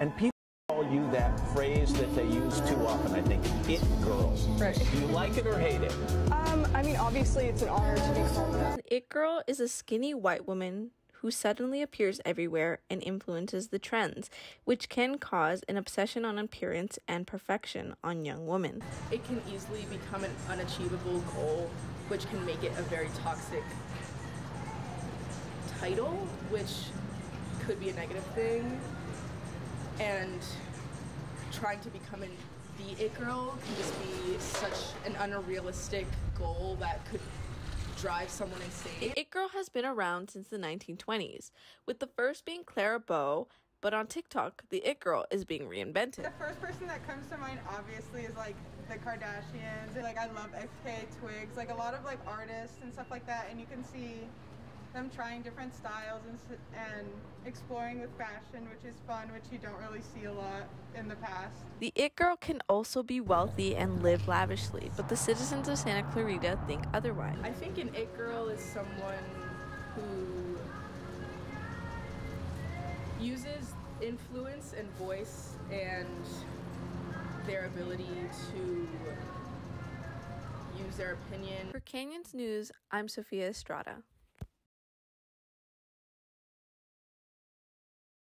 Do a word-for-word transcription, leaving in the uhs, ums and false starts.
And people call you that phrase that they use too often, I think, it girl. Right. Do you like it or hate it? Um, I mean, obviously it's an honor to be called that. An it girl is a skinny white woman who suddenly appears everywhere and influences the trends, which can cause an obsession on appearance and perfection on young women. It can easily become an unachievable goal, which can make it a very toxic title, which could be a negative thing. And trying to become an the it girl can just be such an unrealistic goal that could drive someone insane. It girl has been around since the nineteen twenties, with the first being Clara Bow, but on TikTok, the it girl is being reinvented. The first person that comes to mind, obviously, is like the Kardashians. Like, I love F K A Twigs, like a lot of like artists and stuff like that, and you can see them trying different styles and, and exploring with fashion, which is fun, which you don't really see a lot in the past. The it girl can also be wealthy and live lavishly, but the citizens of Santa Clarita think otherwise. I think an it girl is someone who uses influence and voice and their ability to use their opinion. For Canyons News, I'm Sophia Estrada.